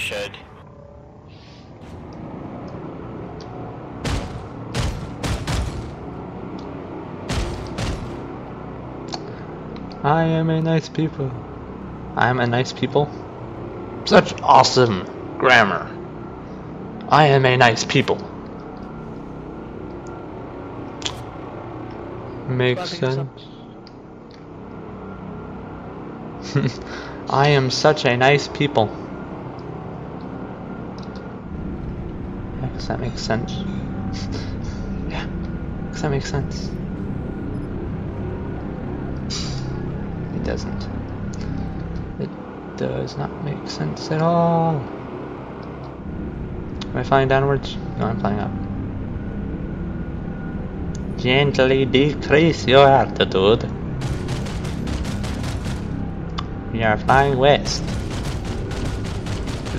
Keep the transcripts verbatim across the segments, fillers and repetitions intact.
should. I am a nice people. I am a nice people. Such awesome grammar. I am a nice people. Makes sense. I am such a nice people. Yeah, 'cause that makes sense. Yeah, 'cause that makes sense. It doesn't. It does not make sense at all. Am I flying downwards? No, I'm flying up. Gently decrease your altitude. We are flying west.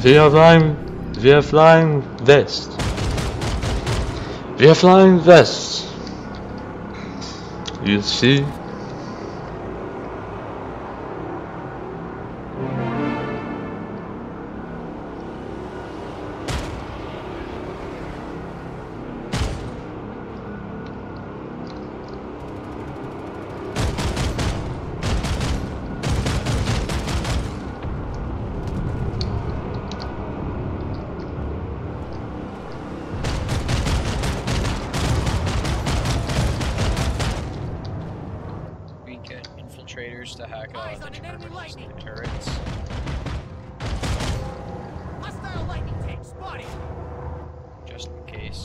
We are flying. We are flying west. We are flying west. You see. To hack on the German turrets. Hostile lightning tank spotted. Just in case.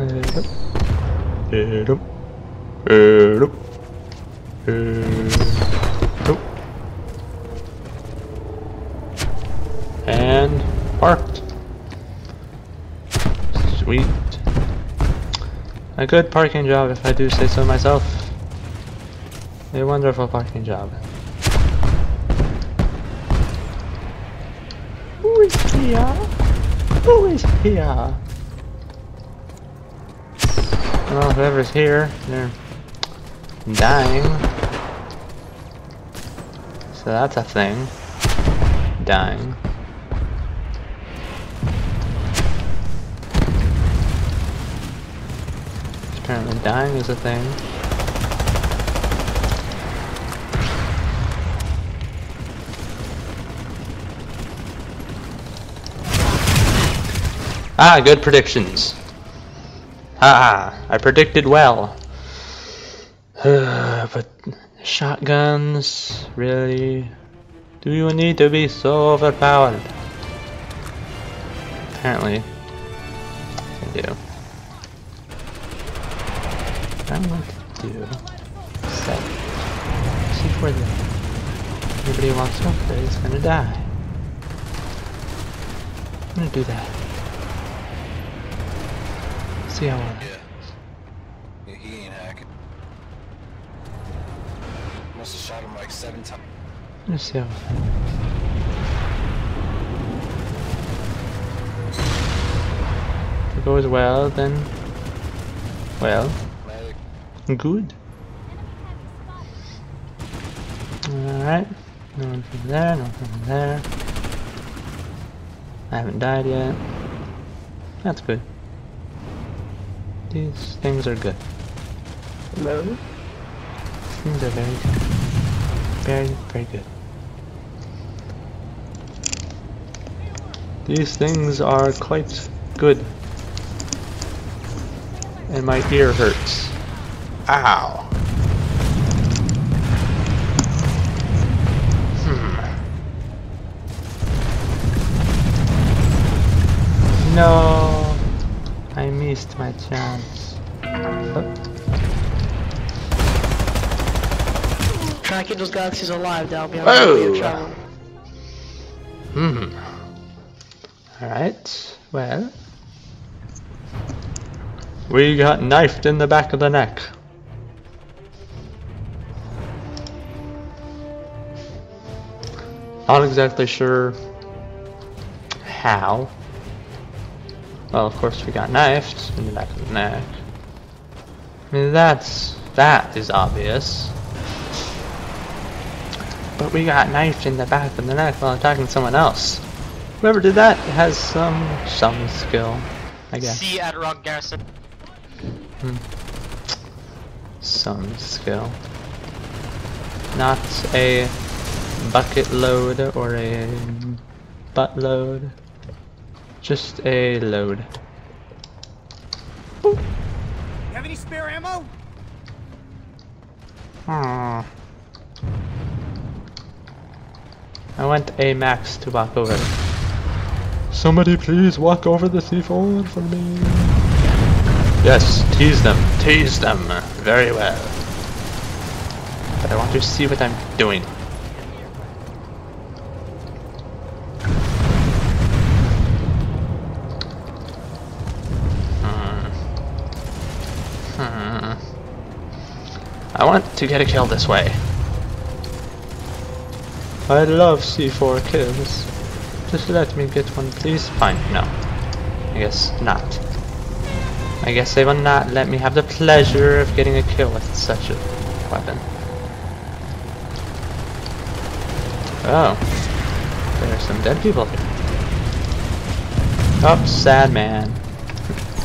Head up, head up, head up. And parked. Sweet. A good parking job, if I do say so myself. A wonderful parking job. Who is here? Who is here? Well, whoever's here, they're dying. So that's a thing. Dying. Apparently dying is a thing. Ah, good predictions. Ah, I predicted well. But shotguns, really? Do you need to be so overpowered? Apparently, I do. What I'm going to do is set. See for them. Nobody walks up there, he's gonna die. I'm gonna do that. Yeah. Yeah, he ain't hacking. Must have shot him like seven times. Let's see how it goes. Well, then. Well. Good. Alright. No one from there, no one from there. I haven't died yet. That's good. These things are good. Hello? Things are very good. Very, very good. These things are quite good. And my ear hurts. Ow! Hmm. No! I missed my chance. Oh. Try to get those galaxies alive, that'll be our way of travel. Hmm. Alright, well, we got knifed in the back of the neck. Not exactly sure how. Well, of course we got knifed in the back of the neck. I mean, that's, that is obvious. But we got knifed in the back of the neck while attacking someone else. Whoever did that has some some skill, I guess. See Adderall Garrison. Hmm. Some skill. Not a bucket load or a butt load. Just a load. You have any spare ammo? Hmm. I want a max to walk over. Somebody please walk over the C four for me. Yes, tease them, tease them. Very well. But I want to see what I'm doing. I want to get a kill this way. I love C four kills. Just let me get one, please. Fine, no. I guess not. I guess they will not let me have the pleasure of getting a kill with such a weapon. Oh. There are some dead people here. Oh, sad man.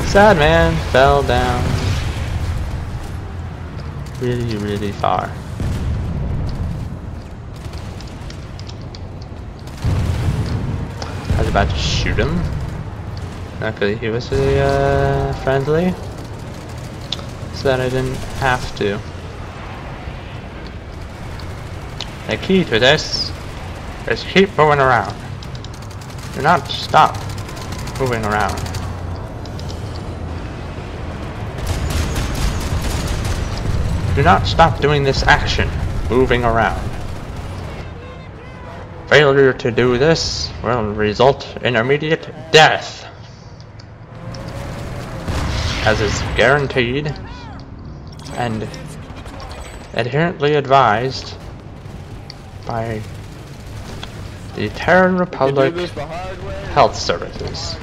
Sad man fell down. Really, really far. I was about to shoot him. Luckily, he was really uh, friendly, so that I didn't have to. The key to this is keep moving around. Do not stop moving around. Do not stop doing this action, moving around. Failure to do this will result in immediate death, as is guaranteed and adherently advised by the Terran Republic Health Services,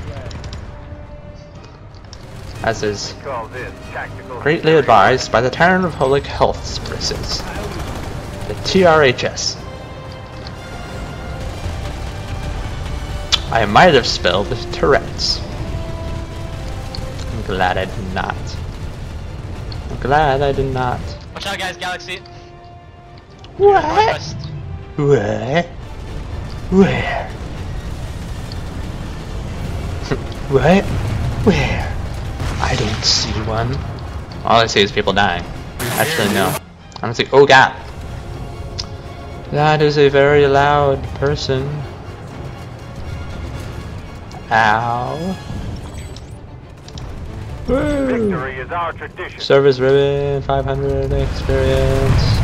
as is greatly advised by the Terran Republic Health Services, the T R H S. I might have spelled Tourette's. I'm glad I did not. I'm glad I did not. Watch out, guys, Galaxy. What? Where? Where? What? Where? I don't see one. All I see is people dying. Actually, no. I don't see. Oh god! That is a very loud person. Ow. Woo. Victory is our tradition. Service ribbon, five hundred experience.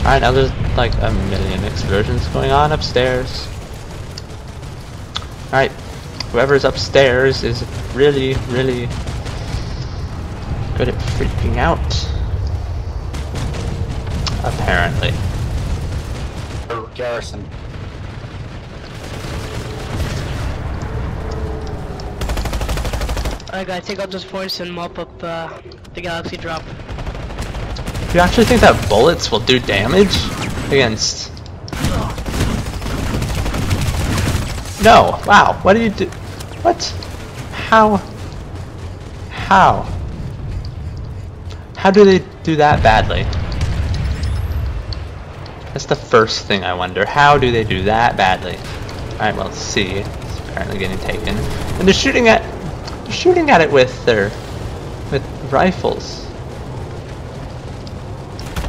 Alright, now there's like a million explosions going on upstairs. Alright. Whoever's upstairs is really, really good at freaking out. Apparently. Oh, Garrison. Alright guys, take out those points and mop up uh, the Galaxy drop. Do you actually think that bullets will do damage against... No! Wow! What do you do? What? How? How? How do they do that badly? That's the first thing I wonder. How do they do that badly? Alright, well, C is apparently getting taken. And they're shooting at they're shooting at it with their with rifles.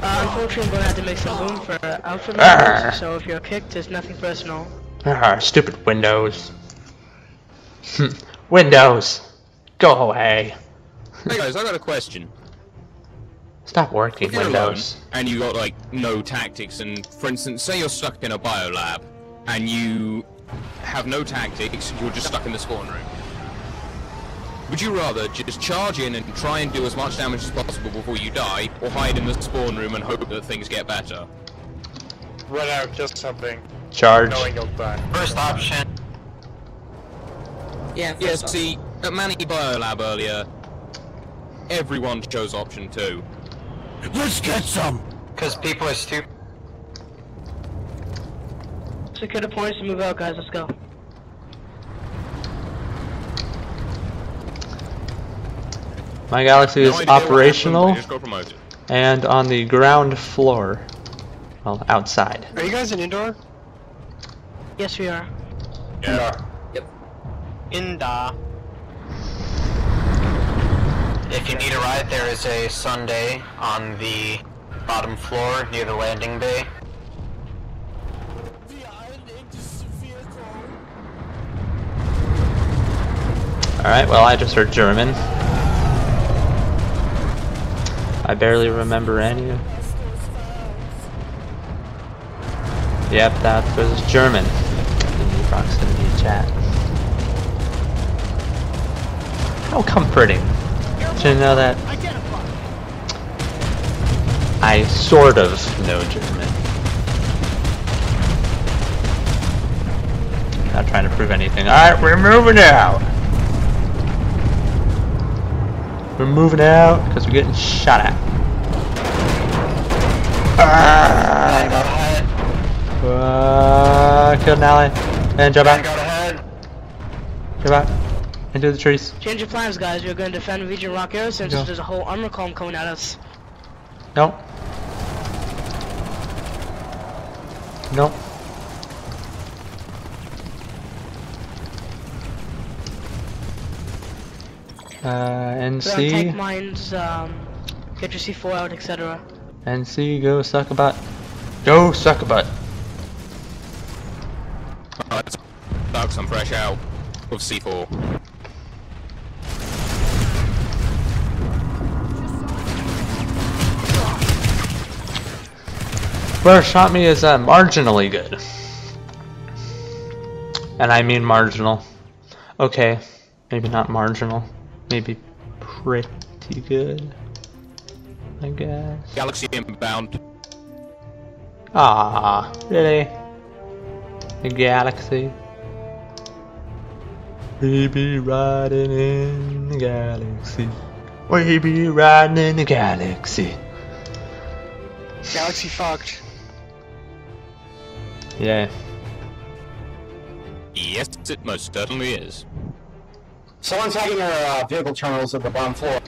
Uh, unfortunately, I'm gonna have to make some room for alpha members, so if you're kicked, there's nothing personal. Ah, stupid windows. Windows! Go away! Hey guys, I got a question. Stop working, Windows. Alone, and you got like no tactics, and for instance, say you're stuck in a biolab, and you have no tactics, you're just stuck in the spawn room. Would you rather just charge in and try and do as much damage as possible before you die, or hide in the spawn room and hope that things get better? Run out, just something. Charge. Knowing you'll die. First option. Yeah, first yeah option. See, at Manny Biolab earlier, everyone chose option two. Let's get some! Because people are stupid. Secure the points and move out, guys, let's go. My galaxy is no operational happened, and on the ground floor. Well, outside. Are you guys in indoor? Yes, we are. Yeah. Indoor. Yep. Indoor. If you need a ride, there is a Sunday on the bottom floor near the landing bay. Alright, well, I just heard German. I barely remember any. Yep, that was German in the proximity chat. How comforting to know that I sort of know German. Not trying to prove anything. Alright, we're moving out! We're moving out because we're getting shot at. Ah, uh, kill an ally and jump out. Jump out into the trees. Change your plans, guys. We're going to defend Region Rock Aerosens. Go. There's a whole armor column coming at us. Nope. Nope. Uh, N C. Tank mines, um, get your C four out, et cetera. N C, go suck a butt. Go suck a butt. Oh, that sucks. I'm fresh out of C four. Where shot me is uh, marginally good, and I mean marginal. Okay, maybe not marginal. Maybe pretty good, I guess. Galaxy inbound. Ah, really? The galaxy. We be riding in the galaxy. We be riding in the galaxy. Galaxy fucked. Yeah. Yes, it most certainly is. Someone's hacking our uh, vehicle terminals at the bottom floor.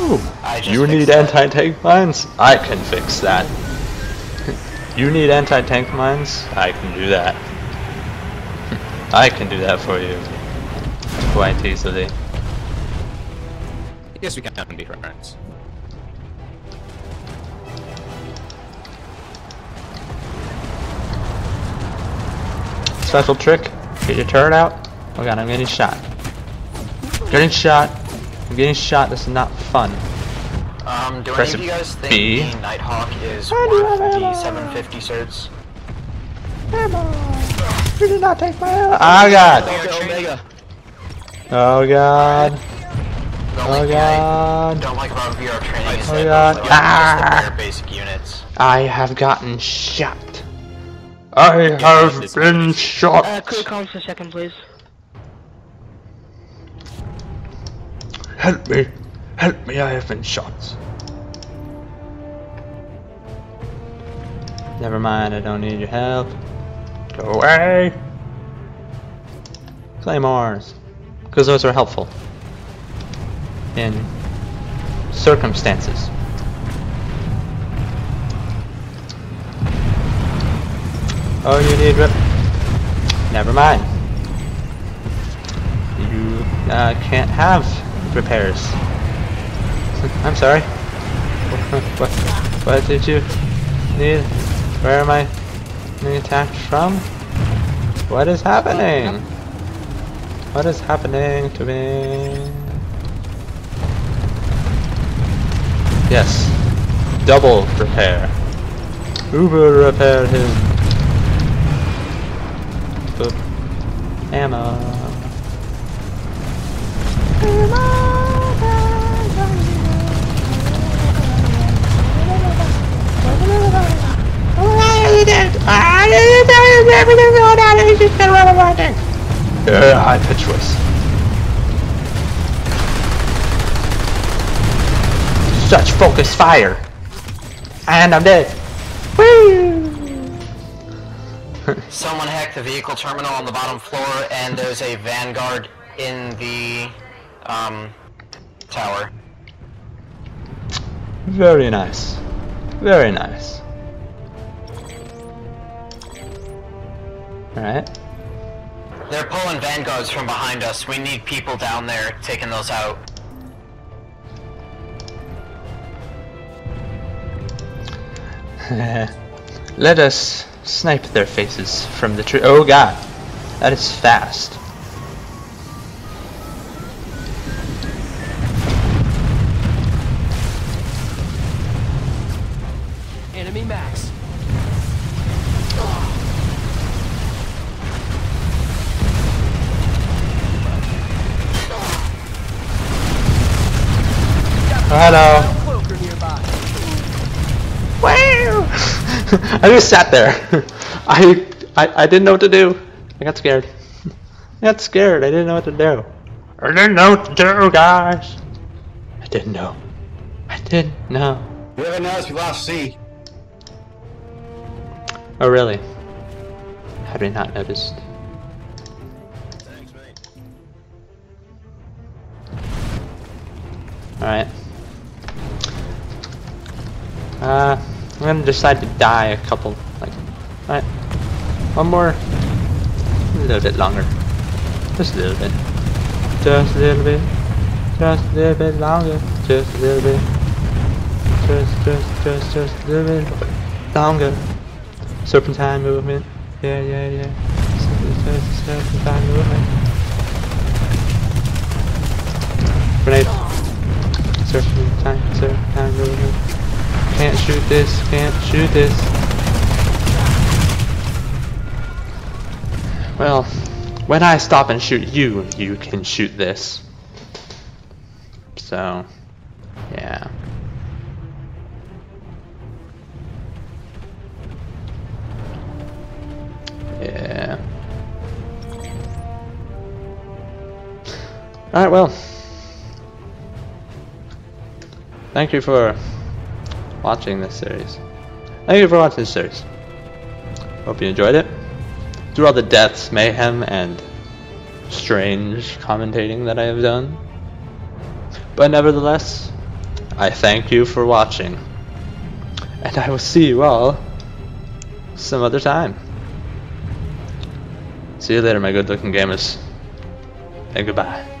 Ooh, you need anti-tank mines? I can fix that. You need anti-tank mines? I can do that. I can do that for you. Quite easily. Yes, we can be friends. Special trick? Get your turret out. Oh god, I'm getting shot. Getting shot. I'm getting shot. This is not fun. Um, do Press any of you guys think B. the Nighthawk is worth the seven fifty certs? You did not take my ammo. Oh god. Oh god. Oh god. Don't like about V R training is that ah. basic units. I have gotten shot. I have been shot! Uh, could you calm for a second, please? Help me! Help me, I have been shot! Never mind, I don't need your help. Go away! Claymores. Because those are helpful. In circumstances. Oh, you need rip. Never mind. You uh, can't have repairs. I'm sorry. What, what did you need? Where am I being attacked from? What is happening? What is happening to me? Yes. Double repair. Uber repair him. the Anna. Uh, high pitch voice. Such focused fire. And I'm dead. Woo! Someone hacked the vehicle terminal on the bottom floor, and there's a Vanguard in the um, tower. Very nice. Very nice. Alright. They're pulling Vanguards from behind us. We need people down there taking those out. Let us snipe their faces from the tree. Oh god, that is fast. Enemy max. Hello. I just sat there. I, I I didn't know what to do. I got scared. I got scared. I didn't know what to do. I didn't know what to do, guys. I didn't know. I didn't know. You ever notice we lost C? Oh really? Had we not noticed? Thanks, mate. All right. Uh. I'm gonna decide to die a couple, like, alright, one more, a little bit longer, just a little bit, just a little bit, just a little bit longer, just a little bit, just, just, just, just a little bit longer, serpentine movement, yeah, yeah, yeah, serpentine movement, grenade, serpentine, serpentine movement. Can't shoot this, can't shoot this. Well, when I stop and shoot you, you can shoot this. So, yeah. Yeah. Alright, well. Thank you for watching this series. Thank you for watching this series. Hope you enjoyed it. Through all the deaths, mayhem, and strange commentating that I have done. But nevertheless, I thank you for watching. And I will see you all some other time. See you later, my good looking gamers. And goodbye.